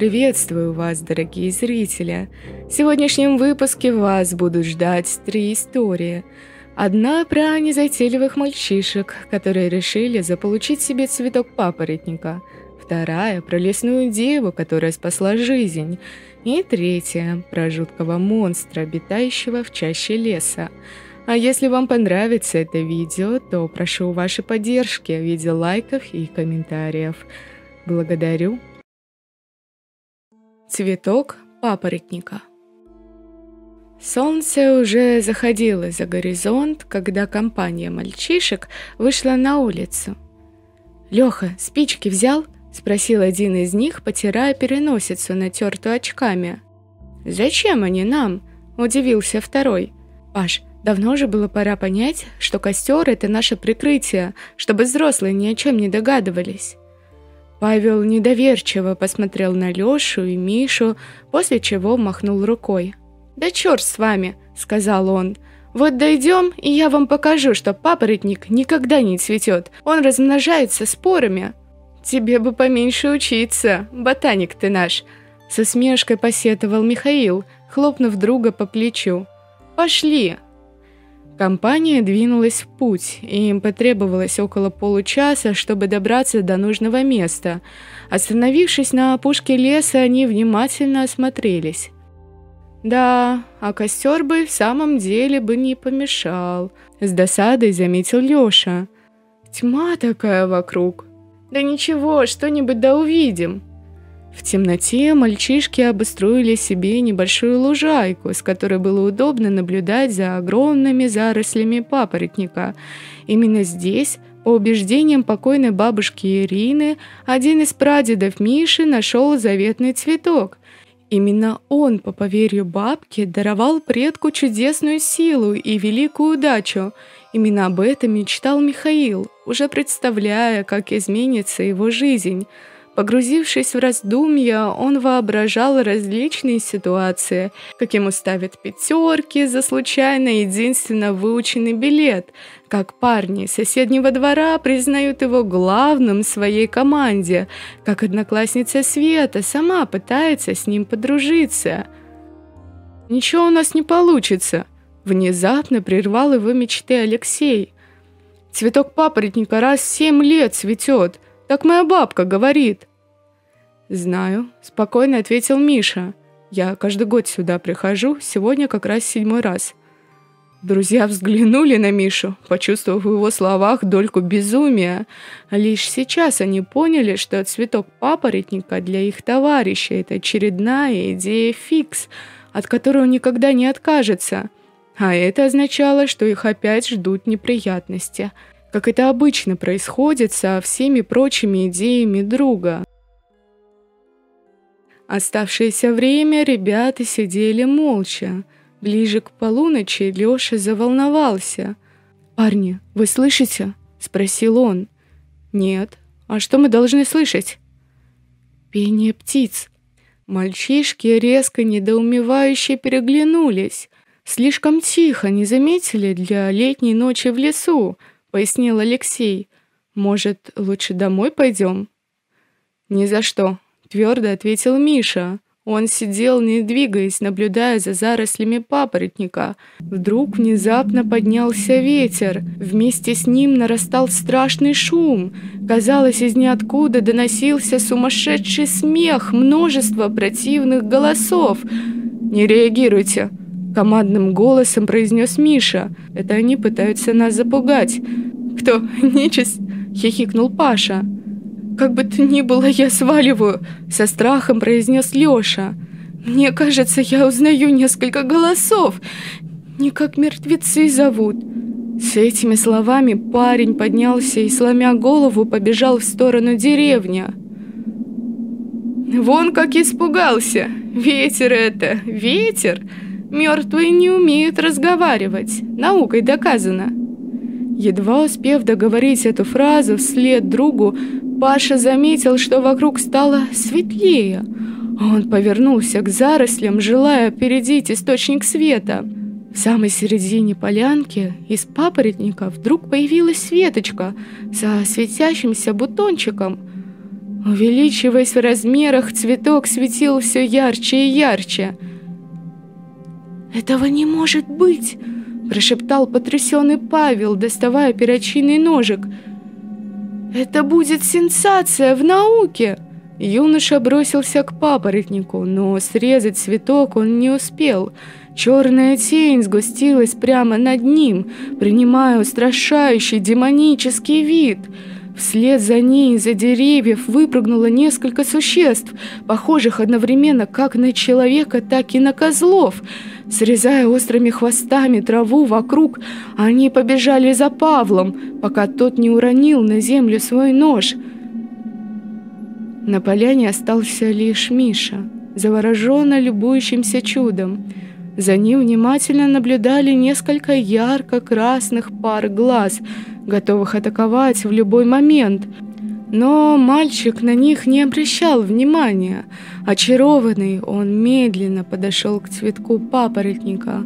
Приветствую вас, дорогие зрители! В сегодняшнем выпуске вас будут ждать три истории. Одна про незатейливых мальчишек, которые решили заполучить себе цветок папоротника. Вторая про лесную деву, которая спасла жизнь. И третья про жуткого монстра, обитающего в чаще леса. А если вам понравится это видео, то прошу вашей поддержки в виде лайков и комментариев. Благодарю! Цветок папоротника. Солнце уже заходило за горизонт, когда компания мальчишек вышла на улицу. «Леха, спички взял?» – спросил один из них, потирая переносицу, натертую очками. «Зачем они нам?» – удивился второй. «Паш, давно же было пора понять, что костер – это наше прикрытие, чтобы взрослые ни о чем не догадывались». Павел недоверчиво посмотрел на Лешу и Мишу, после чего махнул рукой. «Да черт с вами!» – сказал он. «Вот дойдем, и я вам покажу, что папоротник никогда не цветет, он размножается спорами». «Тебе бы поменьше учиться, ботаник ты наш!» – с усмешкой посетовал Михаил, хлопнув друга по плечу. «Пошли!» Компания двинулась в путь, и им потребовалось около получаса, чтобы добраться до нужного места. Остановившись на опушке леса, они внимательно осмотрелись. «Да, а костер бы в самом деле бы не помешал», – с досадой заметил Леша. «Тьма такая вокруг». «Да ничего, что-нибудь да увидим». В темноте мальчишки обустроили себе небольшую лужайку, с которой было удобно наблюдать за огромными зарослями папоротника. Именно здесь, по убеждениям покойной бабушки Ирины, один из прадедов Миши нашел заветный цветок. Именно он, по поверью бабки, даровал предку чудесную силу и великую удачу. Именно об этом мечтал Михаил, уже представляя, как изменится его жизнь. Погрузившись в раздумья, он воображал различные ситуации, как ему ставят пятерки за случайно единственно выученный билет, как парни соседнего двора признают его главным в своей команде, как одноклассница Света сама пытается с ним подружиться. «Ничего у нас не получится», – внезапно прервал его мечты Алексей. «Цветок папоротника раз в 7 лет цветет. Так моя бабка говорит». «Знаю», – спокойно ответил Миша. «Я каждый год сюда прихожу, сегодня как раз 7-й раз». Друзья взглянули на Мишу, почувствовав в его словах дольку безумия. Лишь сейчас они поняли, что цветок папоротника для их товарища – это очередная идея фикс, от которой он никогда не откажется. А это означало, что их опять ждут неприятности, как это обычно происходит со всеми прочими идеями друга. Оставшееся время ребята сидели молча. Ближе к полуночи Леша заволновался. «Парни, вы слышите?» – спросил он. «Нет. А что мы должны слышать?» «Пение птиц». Мальчишки резко недоумевающе переглянулись. «Слишком тихо, не заметили для летней ночи в лесу», — пояснил Алексей. «Может, лучше домой пойдем?» «Ни за что», — твердо ответил Миша. Он сидел, не двигаясь, наблюдая за зарослями папоротника. Вдруг внезапно поднялся ветер. Вместе с ним нарастал страшный шум. Казалось, из ниоткуда доносился сумасшедший смех, множество противных голосов. «Не реагируйте!» — командным голосом произнес Миша. «Это они пытаются нас запугать». «Кто? Нечисть?» — хихикнул Паша. «Как бы то ни было, я сваливаю», — со страхом произнес Леша. «Мне кажется, я узнаю несколько голосов. Не как мертвецы зовут». С этими словами парень поднялся и, сломя голову, побежал в сторону деревни. «Вон как испугался! Ветер это! Ветер! Мертвые не умеют разговаривать, наукой доказано». Едва успев договорить эту фразу вслед другу, Паша заметил, что вокруг стало светлее. Он повернулся к зарослям, желая опередить источник света. В самой середине полянки из папоротника вдруг появилась веточка со светящимся бутончиком. Увеличиваясь в размерах, цветок светил все ярче и ярче. «Этого не может быть!» – прошептал потрясенный Павел, доставая перочинный ножик. «Это будет сенсация в науке!» Юноша бросился к папоротнику, но срезать цветок он не успел. Черная тень сгустилась прямо над ним, принимая устрашающий демонический вид. Вслед за ней из-за деревьев выпрыгнуло несколько существ, похожих одновременно как на человека, так и на козлов. Срезая острыми хвостами траву вокруг, они побежали за Павлом, пока тот не уронил на землю свой нож. На поляне остался лишь Миша, завороженно любующимся чудом. За ним внимательно наблюдали несколько ярко-красных пар глаз, готовых атаковать в любой момент. Но мальчик на них не обращал внимания. Очарованный, он медленно подошел к цветку папоротника.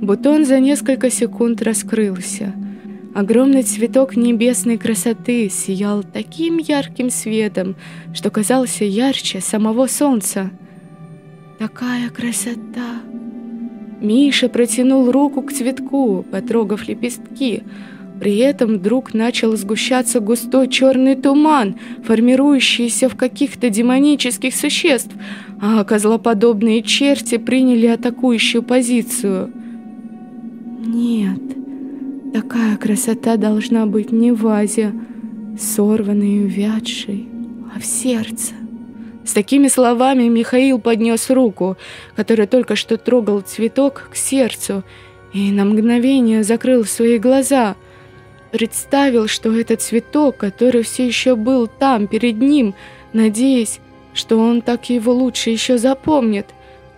Бутон за несколько секунд раскрылся. Огромный цветок небесной красоты сиял таким ярким светом, что казался ярче самого солнца. «Такая красота!» Миша протянул руку к цветку, потрогав лепестки. При этом вдруг начал сгущаться густой черный туман, формирующийся в каких-то демонических существ, а козлоподобные черти приняли атакующую позицию. «Нет, такая красота должна быть не в вазе, сорванной и увядшей, а в сердце». С такими словами Михаил поднес руку, которая только что трогал цветок, к сердцу и на мгновение закрыл свои глаза. Представил, что этот цветок, который все еще был там, перед ним, надеясь, что он так его лучше еще запомнит.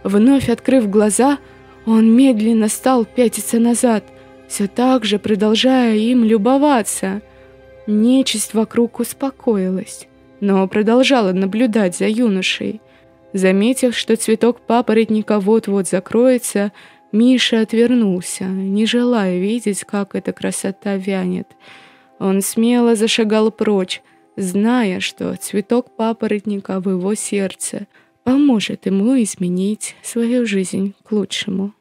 Вновь открыв глаза, он медленно стал пятиться назад, все так же продолжая им любоваться. Нечисть вокруг успокоилась, но продолжала наблюдать за юношей. Заметив, что цветок папоротника вот-вот закроется, Миша отвернулся, не желая видеть, как эта красота вянет. Он смело зашагал прочь, зная, что цветок папоротника в его сердце поможет ему изменить свою жизнь к лучшему.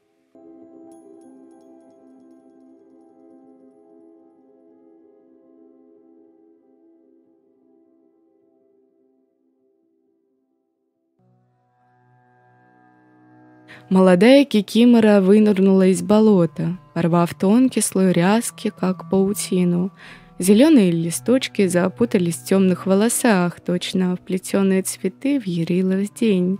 Молодая кикимора вынырнула из болота, порвав тонкий слой ряски, как паутину. Зеленые листочки запутались в темных волосах, точно вплетенные цветы в ярилов день.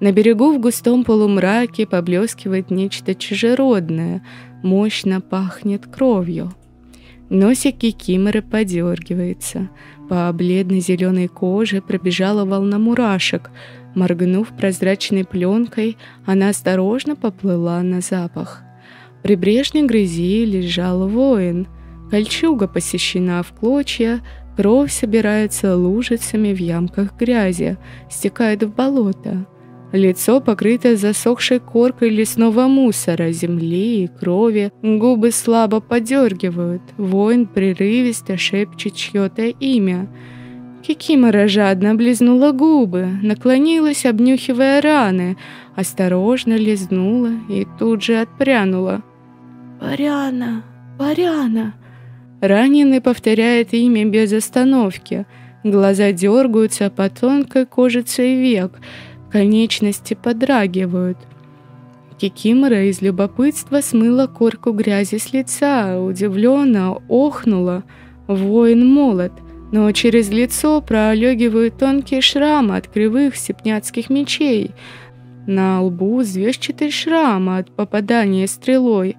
На берегу в густом полумраке поблескивает нечто чужеродное, мощно пахнет кровью. Носик кикиморы подергивается. По бледно-зеленой коже пробежала волна мурашек. Моргнув прозрачной пленкой, она осторожно поплыла на запах. В прибрежной грязи лежал воин. Кольчуга посечена в клочья, кровь собирается лужицами в ямках грязи, стекает в болото. Лицо покрыто засохшей коркой лесного мусора, земли и крови, губы слабо подергивают, воин прерывисто шепчет чье-то имя. Кикимора жадно облизнула губы, наклонилась, обнюхивая раны, осторожно лизнула и тут же отпрянула. «Варяна! Варяна!» Раненый повторяет имя без остановки, глаза дергаются по тонкой кожице век, конечности подрагивают. Кикимора из любопытства смыла корку грязи с лица, удивленно охнула. Воин молод, но через лицо пролегивают тонкие шрамы от кривых степняцких мечей. На лбу звездчатый шрам от попадания стрелой.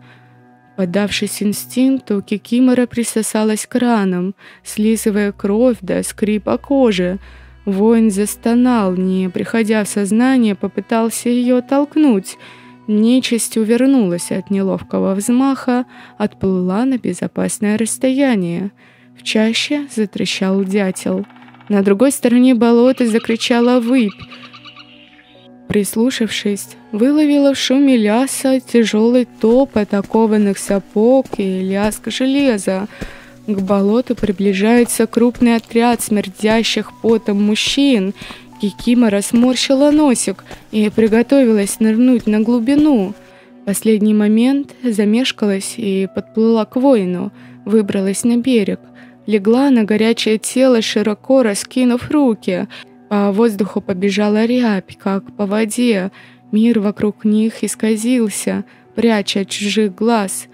Поддавшись инстинкту, кикимора присосалась к ранам, слизывая кровь до скрипа кожи. Воин застонал, не приходя в сознание, попытался ее толкнуть. Нечисть увернулась от неловкого взмаха, отплыла на безопасное расстояние. В чаще затрещал дятел. На другой стороне болота закричала выпь. Прислушавшись, выловила в шуме ляса тяжелый топот окованных сапог и лязг железа. К болоту приближается крупный отряд смердящих потом мужчин. Кикимора сморщила носик и приготовилась нырнуть на глубину. В последний момент замешкалась и подплыла к воину, выбралась на берег, легла на горячее тело, широко раскинув руки. По воздуху побежала рябь, как по воде. Мир вокруг них исказился, пряча от чужих глаз.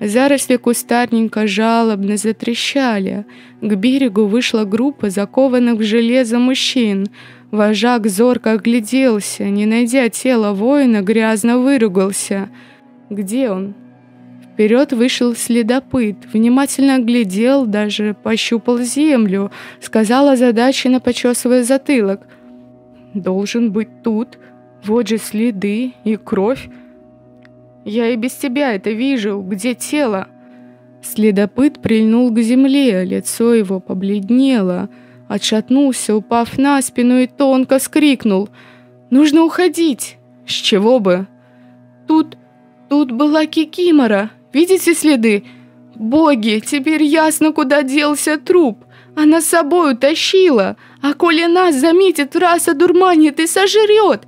Заросли кустарника жалобно затрещали. К берегу вышла группа закованных в железо мужчин. Вожак зорко огляделся, не найдя тела воина, грязно выругался. «Где он?» Вперед вышел следопыт, внимательно оглядел, даже пощупал землю, сказал озадаченно, почесывая затылок. «Должен быть тут, вот же следы и кровь. Я и без тебя это вижу, где тело?» Следопыт прильнул к земле, лицо его побледнело, отшатнулся, упав на спину и тонко вскрикнул. «Нужно уходить!» «С чего бы?» «Тут была Кикимора, видите следы? Боги, теперь ясно, куда делся труп. Она с собой утащила, а коли нас заметит, раз одурманит и сожрет!»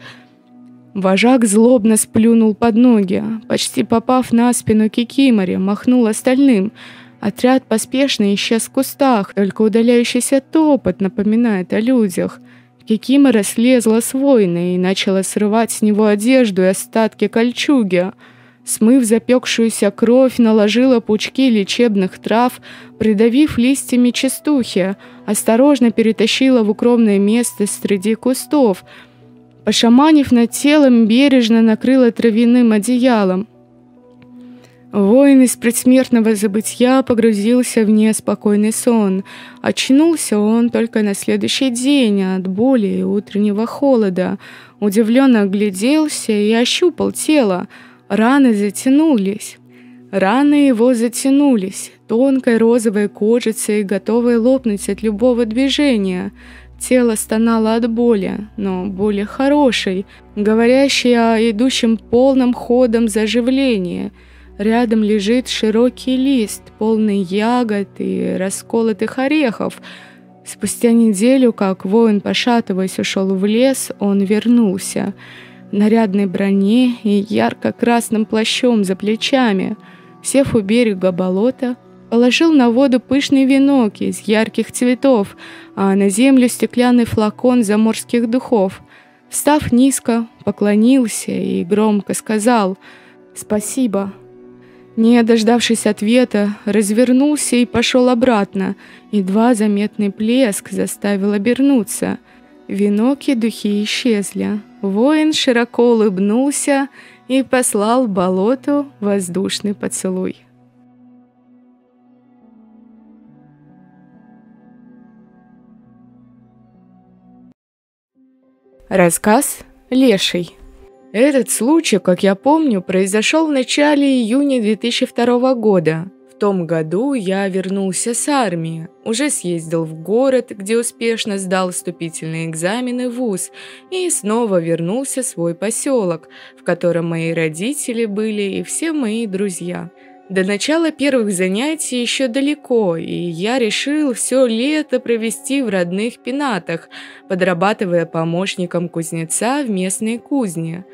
Вожак злобно сплюнул под ноги, почти попав на спину Кикиморе, махнул остальным. Отряд поспешно исчез в кустах, только удаляющийся топот напоминает о людях. Кикимора слезла с воина и начала срывать с него одежду и остатки кольчуги. Смыв запекшуюся кровь, наложила пучки лечебных трав, придавив листьями частухи, осторожно перетащила в укромное место среди кустов. Пошаманив над телом, бережно накрыла травяным одеялом. Воин из предсмертного забытья погрузился в неспокойный сон. Очнулся он только на следующий день от боли и утреннего холода. Удивленно огляделся и ощупал тело. Раны его затянулись, тонкой розовой кожицей, готовой лопнуть от любого движения. Тело стонало от боли, но боли хорошей, говорящей о идущем полным ходом заживлении. Рядом лежит широкий лист, полный ягод и расколотых орехов. Спустя неделю, как воин, пошатываясь, ушел в лес, он вернулся. В нарядной броне и ярко-красным плащом за плечами, сев у берега болота, положил на воду пышный венок из ярких цветов, а на землю стеклянный флакон заморских духов. Встав низко, поклонился и громко сказал «Спасибо». Не дождавшись ответа, развернулся и пошел обратно. Едва заметный плеск заставил обернуться. Венок и духи исчезли. Воин широко улыбнулся и послал болоту воздушный поцелуй. Рассказ «Леший». Этот случай, как я помню, произошел в начале июня 2002 года. В том году я вернулся с армии, уже съездил в город, где успешно сдал вступительные экзамены в вуз, и снова вернулся в свой поселок, в котором мои родители были и все мои друзья. До начала первых занятий еще далеко, и я решил все лето провести в родных Пенатах, подрабатывая помощником кузнеца в местной кузне.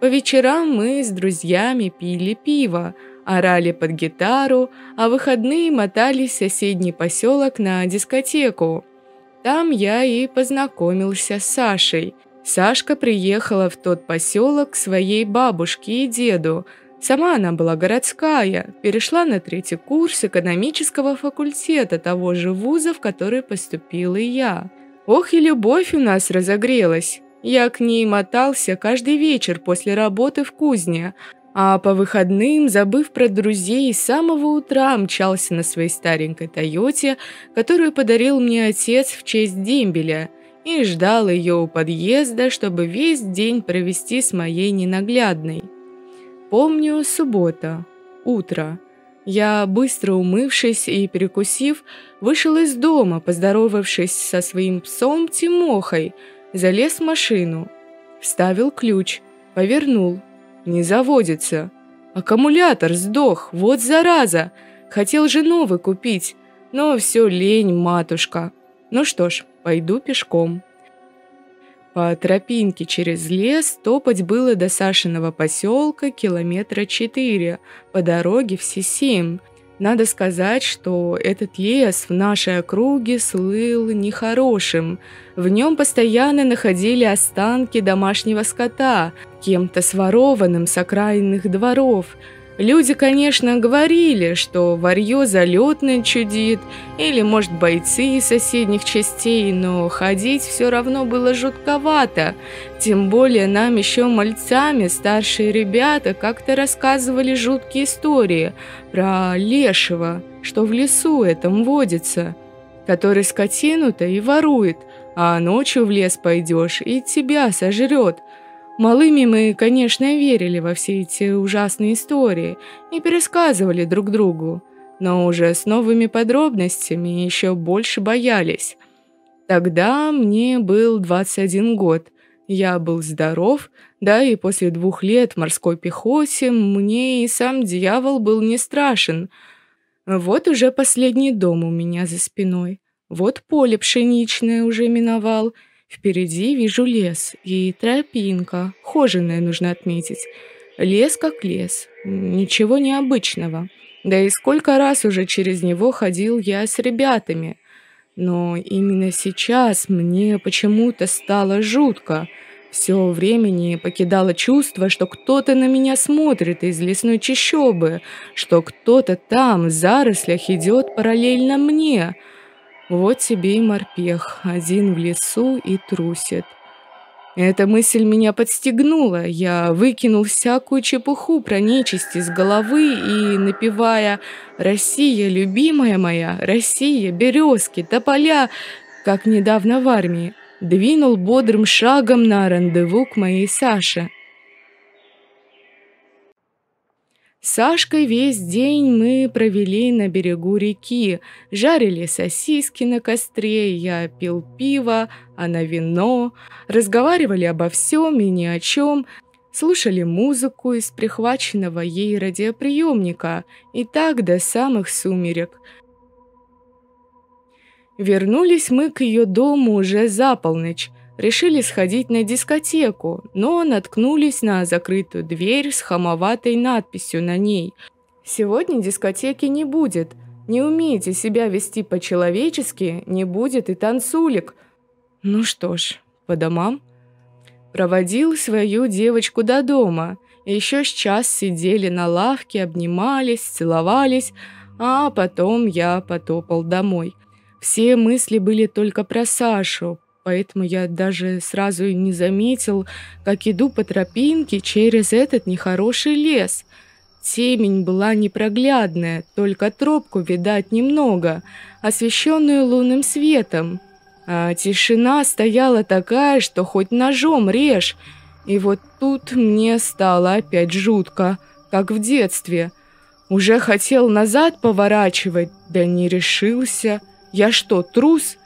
По вечерам мы с друзьями пили пиво, орали под гитару, а в выходные мотались в соседний поселок на дискотеку. Там я и познакомился с Сашей. Сашка приехала в тот поселок к своей бабушке и деду. Сама она была городская, перешла на третий курс экономического факультета того же вуза, в который поступил и я. Ох, и любовь у нас разогрелась. Я к ней мотался каждый вечер после работы в кузне, а по выходным, забыв про друзей, с самого утра мчался на своей старенькой Тойоте, которую подарил мне отец в честь дембеля, и ждал ее у подъезда, чтобы весь день провести с моей ненаглядной. Помню, суббота, утро. Я, быстро умывшись и перекусив, вышел из дома, поздоровавшись со своим псом Тимохой, залез в машину, вставил ключ, повернул. Не заводится. Аккумулятор сдох, вот зараза. Хотел же новый купить. Но все лень, матушка. Ну что ж, пойду пешком. По тропинке через лес топать было до Сашиного поселка 4 километра, по дороге все 7. Надо сказать, что этот лес в нашей округе слыл нехорошим. В нем постоянно находили останки домашнего скота, кем-то сворованным с окраинных дворов. Люди, конечно, говорили, что варьё залетное чудит, или, может, бойцы из соседних частей, но ходить все равно было жутковато. Тем более нам еще мальцами старшие ребята как-то рассказывали жуткие истории про лешего, что в лесу этом водится, который скотину-то и ворует, а ночью в лес пойдешь и тебя сожрет. Малыми мы, конечно, верили во все эти ужасные истории и пересказывали друг другу, но уже с новыми подробностями еще больше боялись. Тогда мне был 21 год, я был здоров, да и после 2 лет в морской пехоте мне и сам дьявол был не страшен. Вот уже последний дом у меня за спиной, вот поле пшеничное уже миновал. Впереди вижу лес и тропинка, хоженая, нужно отметить. Лес как лес, ничего необычного. Да и сколько раз уже через него ходил я с ребятами. Но именно сейчас мне почему-то стало жутко. Все времени покидало чувство, что кто-то на меня смотрит из лесной чащобы, что кто-то там в зарослях идет параллельно мне. Вот тебе и морпех, один в лесу и трусит. Эта мысль меня подстегнула, я выкинул всякую чепуху про нечисть из головы и, напевая «Россия, любимая моя, Россия, березки, тополя», как недавно в армии, двинул бодрым шагом на рандеву к моей Саше. С Сашкой весь день мы провели на берегу реки, жарили сосиски на костре, я пил пиво, она вино, разговаривали обо всем и ни о чем, слушали музыку из прихваченного ей радиоприемника, и так до самых сумерек. Вернулись мы к ее дому уже за полночь. Решили сходить на дискотеку, но наткнулись на закрытую дверь с хамоватой надписью на ней. «Сегодня дискотеки не будет. Не умеете себя вести по-человечески, не будет и танцулик». Ну что ж, по домам. Проводил свою девочку до дома. Еще с час сидели на лавке, обнимались, целовались, а потом я потопал домой. Все мысли были только про Сашу. Поэтому я даже сразу и не заметил, как иду по тропинке через этот нехороший лес. Темень была непроглядная, только тропку видать немного, освещенную лунным светом. А тишина стояла такая, что хоть ножом режь. И вот тут мне стало опять жутко, как в детстве. Уже хотел назад поворачивать, да не решился. Я что, трус?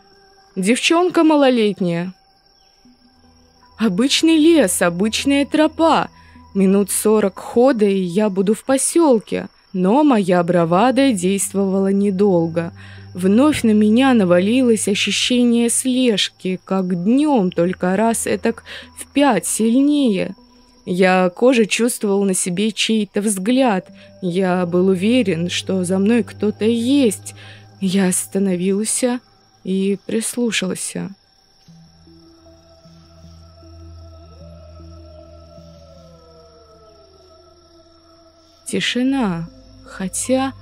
Девчонка малолетняя. Обычный лес, обычная тропа. Минут 40 хода, и я буду в поселке. Но моя бравада действовала недолго. Вновь на меня навалилось ощущение слежки, как днем, только раз этак в 5 сильнее. Я кожей чувствовал на себе чей-то взгляд. Я был уверен, что за мной кто-то есть. Я остановился и прислушался. Тишина, хотя,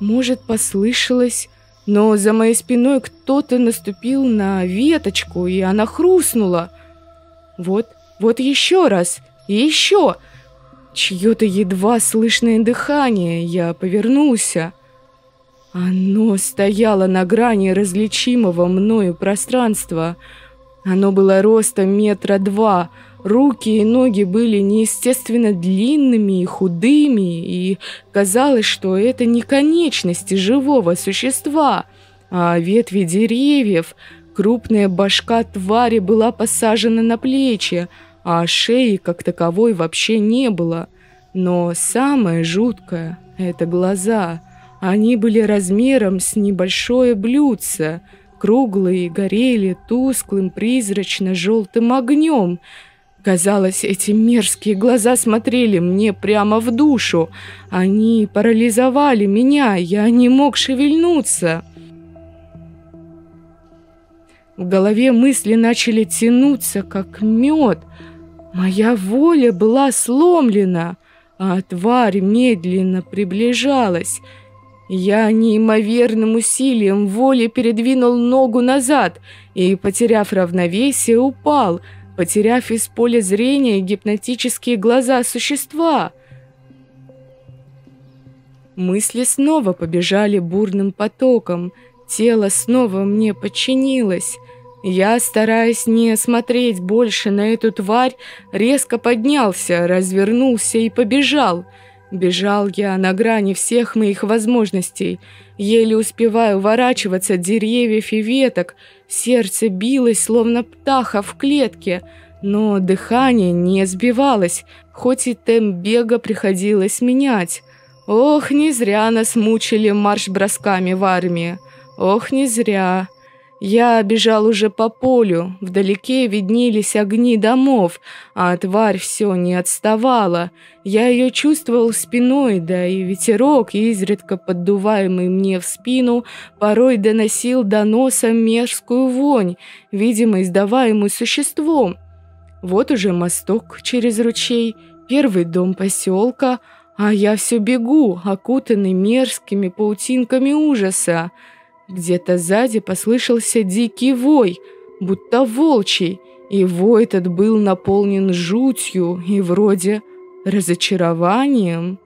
может, послышалось, но за моей спиной кто-то наступил на веточку, и она хрустнула. Вот еще раз, и еще. Чье-то едва слышное дыхание, я повернулся. Оно стояло на грани различимого мною пространства. Оно было ростом 2 метра. Руки и ноги были неестественно длинными и худыми, и казалось, что это не конечности живого существа, а ветви деревьев. Крупная башка твари была посажена на плечи, а шеи как таковой вообще не было. Но самое жуткое — это глаза. Они были размером с небольшое блюдце, круглые, горели тусклым призрачно-желтым огнем. Казалось, эти мерзкие глаза смотрели мне прямо в душу. Они парализовали меня, я не мог шевельнуться. В голове мысли начали тянуться, как мед. Моя воля была сломлена, а тварь медленно приближалась. Я неимоверным усилием воли передвинул ногу назад и, потеряв равновесие, упал, потеряв из поля зрения гипнотические глаза существа. Мысли снова побежали бурным потоком, тело снова мне подчинилось. Я, стараясь не смотреть больше на эту тварь, резко поднялся, развернулся и побежал. Бежал я на грани всех моих возможностей, еле успевая уворачиваться от деревьев и веток, сердце билось, словно птаха в клетке, но дыхание не сбивалось, хоть и темп бега приходилось менять. Ох, не зря нас мучили марш-бросками в армии, ох, не зря... Я бежал уже по полю, вдалеке виднелись огни домов, а тварь все не отставала. Я ее чувствовал спиной, да и ветерок, изредка поддуваемый мне в спину, порой доносил до носа мерзкую вонь, видимо, издаваемую существом. Вот уже мосток через ручей, первый дом поселка, а я все бегу, окутанный мерзкими паутинками ужаса. Где-то сзади послышался дикий вой, будто волчий, и вой этот был наполнен жутью и вроде разочарованием.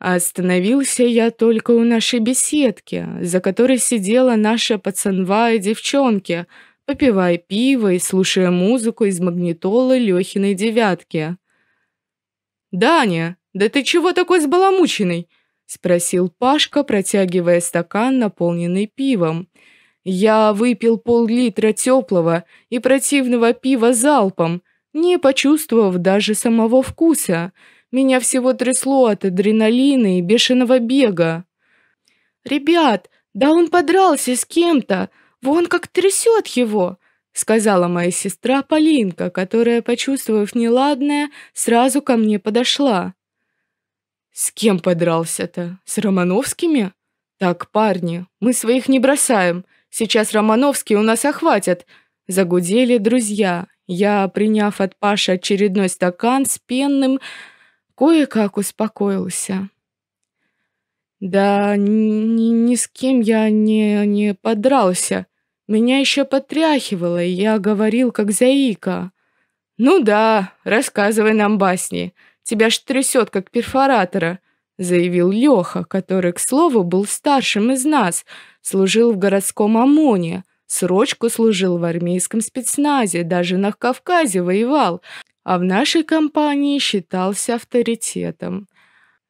Остановился я только у нашей беседки, за которой сидела наша пацанва и девчонки, попивая пиво и слушая музыку из магнитолы Лехиной девятки. «Даня, да ты чего такой сбаламученный?» — спросил Пашка, протягивая стакан, наполненный пивом. Я выпил пол-литра теплого и противного пива залпом, не почувствовав даже самого вкуса. Меня всего трясло от адреналина и бешеного бега. «Ребят, да он подрался с кем-то, вон как трясет его», — сказала моя сестра Полинка, которая, почувствовав неладное, сразу ко мне подошла. «С кем подрался-то? С Романовскими? Так, парни, мы своих не бросаем. Сейчас Романовские у нас охватят!» — загудели друзья. Я, приняв от Паши очередной стакан с пенным, кое-как успокоился. «Да ни с кем я не подрался. Меня еще потряхивало, и я говорил, как заика». «Ну да, рассказывай нам басни. Тебя ж трясет, как перфоратора», — заявил Леха, который, к слову, был старшим из нас, служил в городском ОМОНе, срочку служил в армейском спецназе, даже на Кавказе воевал, а в нашей компании считался авторитетом.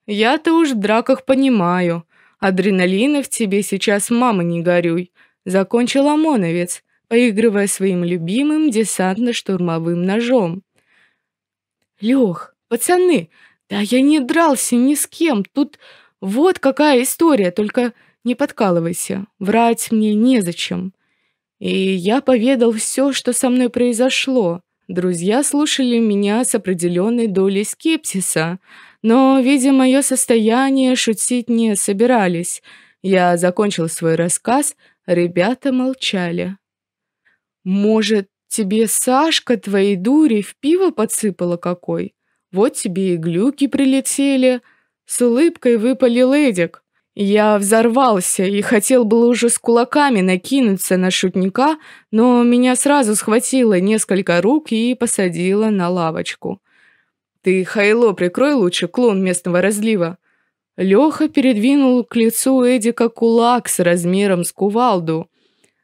«Я-то уж в драках понимаю. Адреналина в тебе сейчас, мама, не горюй», — закончил ОМОНовец, поигрывая своим любимым десантно-штурмовым ножом. «Лех, пацаны, да я не дрался ни с кем, тут вот какая история, только не подкалывайся, врать мне незачем». И я поведал все, что со мной произошло. Друзья слушали меня с определенной долей скепсиса, но, видя мое состояние, шутить не собирались. Я закончил свой рассказ, ребята молчали. «Может, тебе Сашка твоей дури в пиво подсыпала какой? Вот тебе и глюки прилетели», — с улыбкой выпалил Эдик. Я взорвался и хотел было уже с кулаками накинуться на шутника, но меня сразу схватило несколько рук и посадило на лавочку. «Ты хайло прикрой лучше, клоун местного разлива». Леха передвинул к лицу Эдика кулак с размером с кувалду.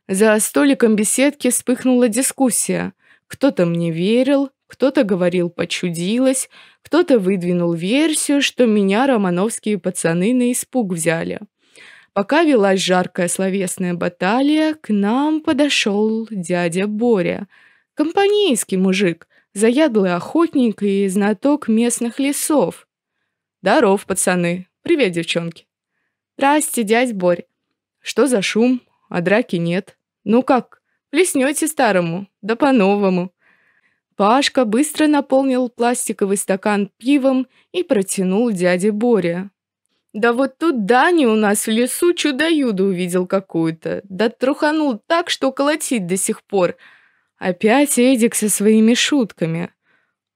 За столиком беседки вспыхнула дискуссия. Кто-то мне верил, кто-то говорил «почудилось», кто-то выдвинул версию, что меня романовские пацаны на испуг взяли. Пока велась жаркая словесная баталия, к нам подошел дядя Боря. Компанейский мужик, заядлый охотник и знаток местных лесов. «Здоров, пацаны! Привет, девчонки!» «Здрасте, дядь Борь!» «Что за шум? А драки нет. Ну как, плеснете старому, да по-новому!» Пашка быстро наполнил пластиковый стакан пивом и протянул дяде Боре. «Да вот тут Даня у нас в лесу чудо-юдо увидел какую-то, да труханул так, что колотить до сих пор!» Опять Эдик со своими шутками.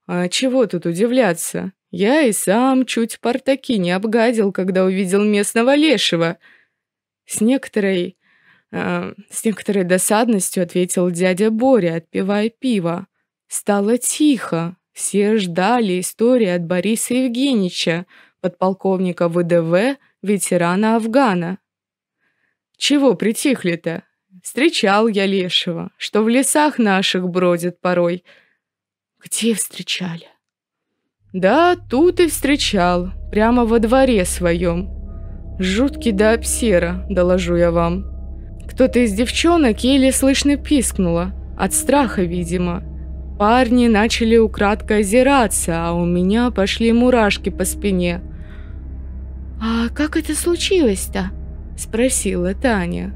А чего тут удивляться? Я и сам чуть портаки не обгадил, когда увидел местного лешего. С некоторой досадностью ответил дядя Боря, отпивая пиво. Стало тихо. Все ждали истории от Бориса Евгеньевича, подполковника ВДВ, ветерана Афгана. «Чего притихли-то? Встречал я лешего, что в лесах наших бродит порой». «Где встречали?» «Да, тут и встречал, прямо во дворе своем. Жуткий до обсера, доложу я вам. Кто-то из девчонок еле слышно пискнула, от страха, видимо. Парни начали украдкой озираться, а у меня пошли мурашки по спине». «А как это случилось-то?» – спросила Таня.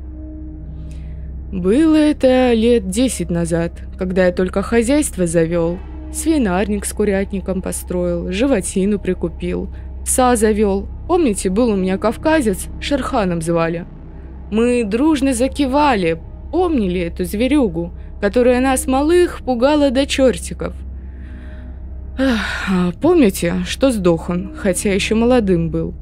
«Было это 10 лет назад, когда я только хозяйство завел. Свинарник с курятником построил, животину прикупил, пса завел. Помните, был у меня кавказец, Шерханом звали. Мы дружно закивали, помнили эту зверюгу, которая нас малых пугала до чертиков. Помните, что сдох он, хотя еще молодым был?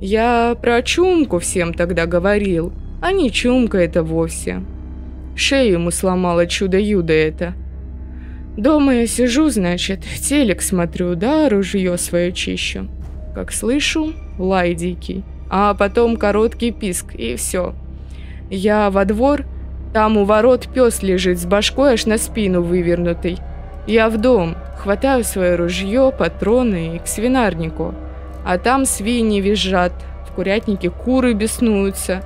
Я про чумку всем тогда говорил. А не чумка это вовсе. Шею ему сломало чудо-юдо это. Дома я сижу, значит, телек смотрю, да ружье свое чищу. Как слышу, лай дикий, а потом короткий писк, и все. Я во двор, там у ворот пес лежит с башкой аж на спину вывернутый. Я в дом, хватаю свое ружье, патроны и к свинарнику. А там свиньи визжат, в курятнике куры беснуются.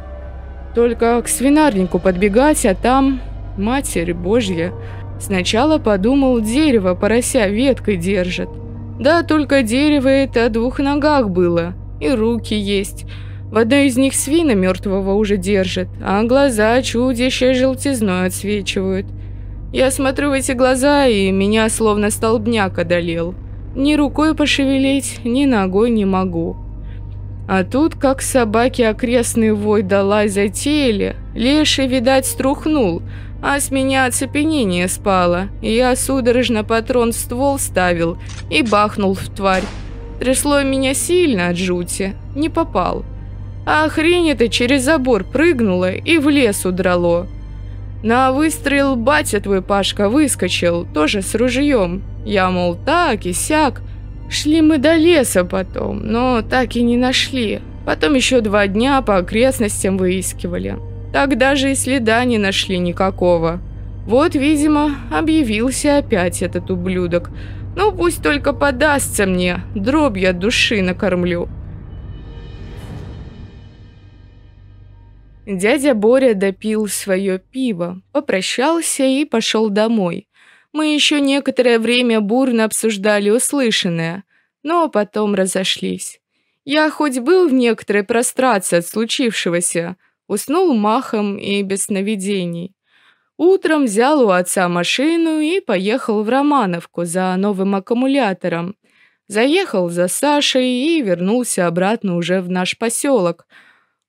Только к свинарнику подбегать, а там, Матерь Божья, сначала подумал, дерево порося веткой держит. Да, только дерево это о двух ногах было, и руки есть. В одной из них свина мертвого уже держит, а глаза чудища желтизной отсвечивают. Я смотрю в эти глаза, и меня словно столбняк одолел. Ни рукой пошевелить, ни ногой не могу. А тут, как собаки окрестный вой да лай затеяли, леший, видать, струхнул, а с меня оцепенение спало, и я судорожно патрон в ствол ставил и бахнул в тварь. Трясло меня сильно от жути, не попал. А хрень эта через забор прыгнула и в лес удрало. На выстрел батя твой, Пашка, выскочил, тоже с ружьем. Я, мол, так и сяк. Шли мы до леса потом, но так и не нашли. Потом еще 2 дня по окрестностям выискивали. Так даже и следа не нашли никакого. Вот, видимо, объявился опять этот ублюдок. Ну, пусть только подастся мне, дробью от души накормлю». Дядя Боря допил свое пиво, попрощался и пошел домой. Мы еще некоторое время бурно обсуждали услышанное, но потом разошлись. Я хоть был в некоторой прострации от случившегося, уснул махом и без сновидений. Утром взял у отца машину и поехал в Романовку за новым аккумулятором. Заехал за Сашей и вернулся обратно уже в наш поселок.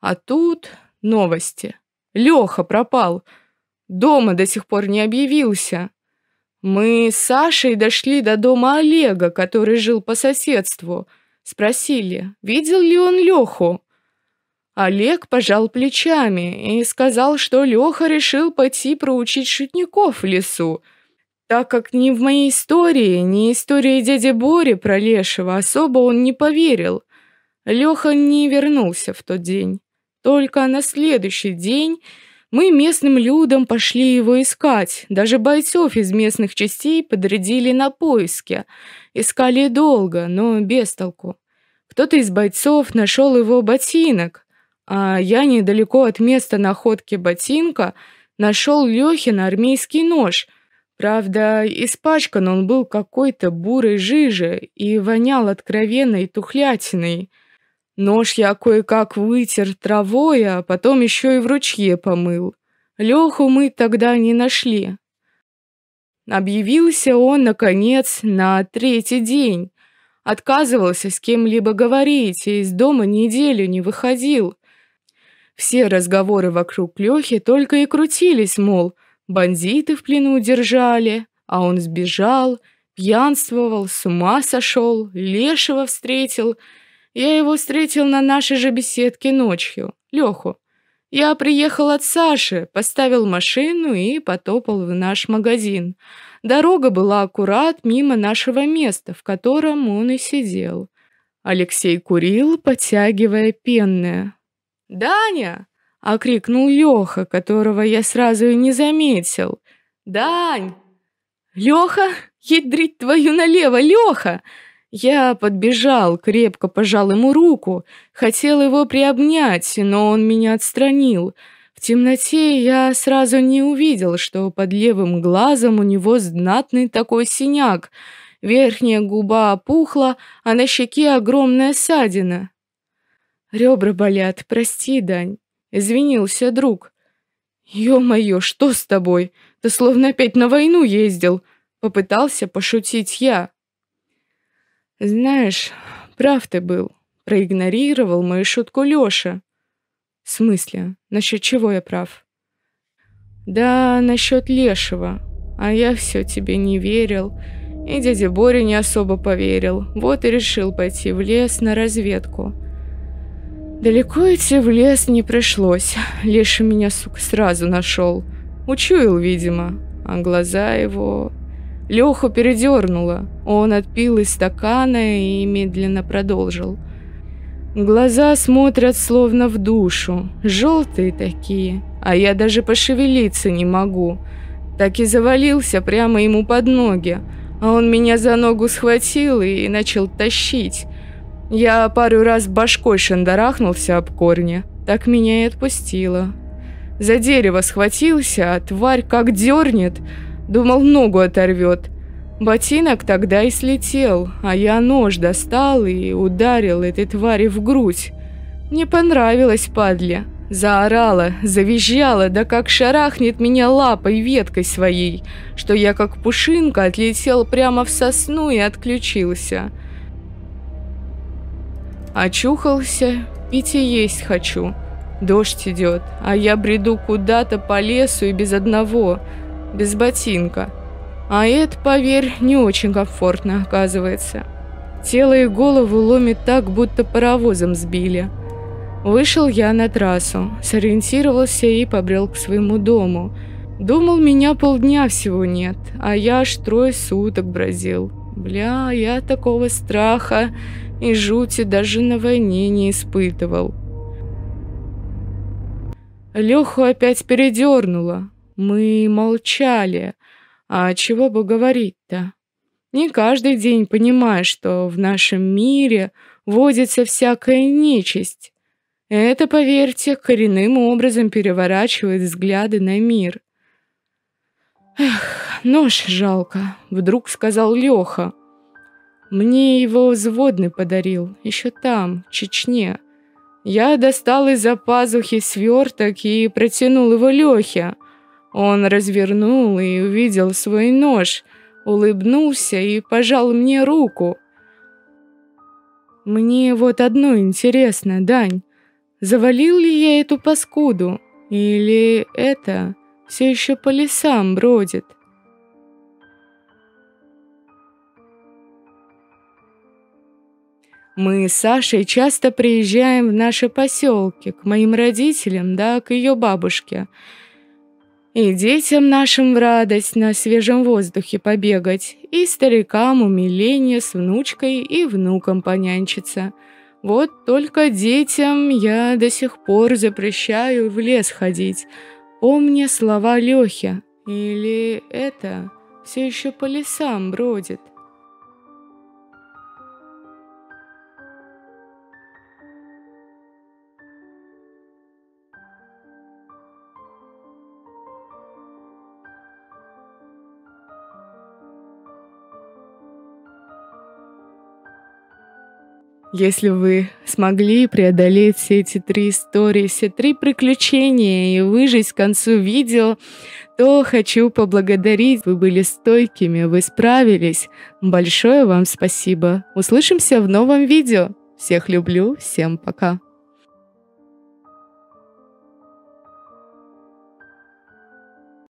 А тут новости. Леха пропал. Дома до сих пор не объявился. Мы с Сашей дошли до дома Олега, который жил по соседству. Спросили, видел ли он Леху. Олег пожал плечами и сказал, что Леха решил пойти проучить шутников в лесу. Так как ни в моей истории, ни истории дяди Бори про лешего особо он не поверил. Леха не вернулся в тот день. Только на следующий день мы местным людям пошли его искать, даже бойцов из местных частей подрядили на поиски. Искали долго, но без толку. Кто-то из бойцов нашел его ботинок, а я недалеко от места находки ботинка нашел Лехин армейский нож, Правда, испачкан он был какой-то бурой жижей и вонял откровенной тухлятиной. Нож я кое-как вытер травой, а потом еще и в ручье помыл. Леху мы тогда не нашли. Объявился он, наконец, на третий день. Отказывался с кем-либо говорить и из дома неделю не выходил. Все разговоры вокруг Лехи только и крутились, мол, бандиты в плену держали, а он сбежал, пьянствовал, с ума сошел, лешего встретил. Я его встретил на нашей же беседке ночью, Леху. Я приехал от Саши, поставил машину и потопал в наш магазин. Дорога была аккурат мимо нашего места, в котором он и сидел. Алексей курил, потягивая пенное. «Даня!» — окрикнул Леха, которого я сразу и не заметил. «Дань!» «Леха! Ядрить твою налево, Леха!» Я подбежал, крепко пожал ему руку, хотел его приобнять, но он меня отстранил. В темноте я сразу не увидел, что под левым глазом у него знатный такой синяк. Верхняя губа опухла, а на щеке огромная ссадина. «Ребра болят, прости, Дань», — извинился друг. «Ё-моё, что с тобой? Ты словно опять на войну ездил», — попытался пошутить я. «Знаешь, прав ты был», — проигнорировал мою шутку Леша. «В смысле? Насчет чего я прав?» «Да, насчет лешего. А я все тебе не верил. И дядя Боря не особо поверил. Вот и решил пойти в лес на разведку. Далеко идти в лес не пришлось. Леший меня, сука, сразу нашел. Учуял, видимо. А глаза его...» Леху передернуло. Он отпил из стакана и медленно продолжил. «Глаза смотрят словно в душу, желтые такие, а я даже пошевелиться не могу. Так и завалился прямо ему под ноги, а он меня за ногу схватил и начал тащить. Я пару раз башкой шандарахнулся об корни, так меня и отпустило. За дерево схватился, а тварь как дернет. Думал, ногу оторвет. Ботинок тогда и слетел, а я нож достал и ударил этой твари в грудь. Не понравилось, падле. Заорала, завизжала, да как шарахнет меня лапой веткой своей, что я как пушинка отлетел прямо в сосну и отключился. Очухался, пить и есть хочу. Дождь идет, а я бреду куда-то по лесу и без одного... без ботинка. А это, поверь, не очень комфортно оказывается. Тело и голову ломит так, будто паровозом сбили. Вышел я на трассу, сориентировался и побрел к своему дому. Думал, меня полдня всего нет, а я аж 3 суток бродил. Бля, я такого страха и жути даже на войне не испытывал. Леху опять передернуло. Мы молчали. А чего бы говорить-то? Не каждый день понимаешь, что в нашем мире водится всякая нечисть. Это, поверьте, коренным образом переворачивает взгляды на мир. «Эх, нож жалко», — вдруг сказал Леха. «Мне его взводный подарил, еще там, в Чечне. Я достал из-за пазухи сверток и протянул его Лехе. Он развернул и увидел свой нож, улыбнулся и пожал мне руку. Мне вот одно интересно, Дань, завалил ли я эту паскуду, или это все еще по лесам бродит?» Мы с Сашей часто приезжаем в наши поселки, к моим родителям, да, к ее бабушке. И детям нашим в радость на свежем воздухе побегать, и старикам умиление с внучкой и внуком понянчиться. Вот только детям я до сих пор запрещаю в лес ходить. Помни слова Лехи, или это все еще по лесам бродит. Если вы смогли преодолеть все эти три истории, все три приключения и выжить к концу видео, то хочу поблагодарить. Вы были стойкими, вы справились. Большое вам спасибо. Услышимся в новом видео. Всех люблю, всем пока.